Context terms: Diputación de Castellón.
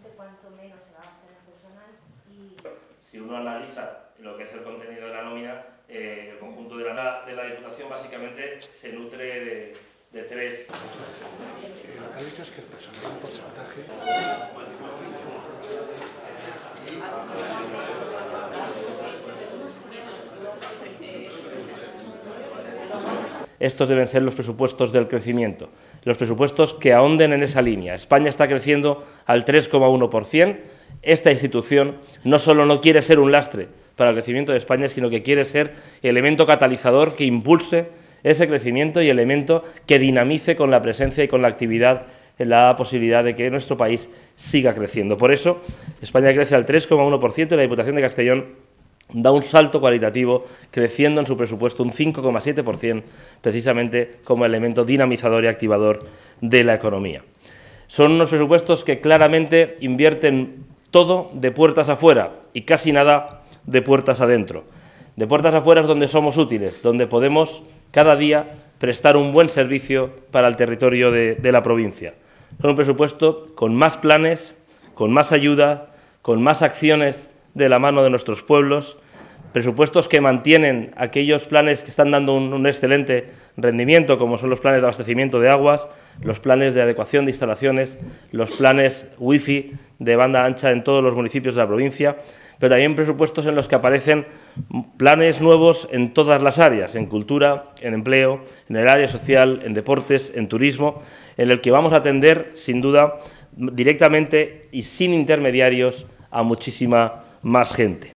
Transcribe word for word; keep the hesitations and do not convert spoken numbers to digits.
exactamente cuánto menos se va a obtener personal y... Si uno analiza lo que es el contenido de la nómina, eh, el conjunto de la, de la Diputación básicamente se nutre de, de tres... Lo que ha dicho es que el personal en porcentaje... Estos deben ser los presupuestos del crecimiento, los presupuestos que ahonden en esa línea. España está creciendo al tres coma uno por ciento. Esta institución no solo no quiere ser un lastre para el crecimiento de España, sino que quiere ser elemento catalizador que impulse ese crecimiento y elemento que dinamice con la presencia y con la actividad la posibilidad de que nuestro país siga creciendo. Por eso, España crece al tres coma uno por ciento y la Diputación de Castellón da un salto cualitativo, creciendo en su presupuesto un cinco coma siete por ciento, precisamente como elemento dinamizador y activador de la economía. Son unos presupuestos que claramente invierten todo de puertas afuera y casi nada de puertas adentro. De puertas afuera es donde somos útiles, donde podemos cada día prestar un buen servicio para el territorio de, de la provincia. Son un presupuesto con más planes, con más ayuda, con más acciones de la mano de nuestros pueblos, presupuestos que mantienen aquellos planes que están dando un, un excelente rendimiento, como son los planes de abastecimiento de aguas, los planes de adecuación de instalaciones, los planes wifi de banda ancha en todos los municipios de la provincia, pero también presupuestos en los que aparecen planes nuevos en todas las áreas, en cultura, en empleo, en el área social, en deportes, en turismo, en el que vamos a atender, sin duda, directamente y sin intermediarios a muchísima más gente.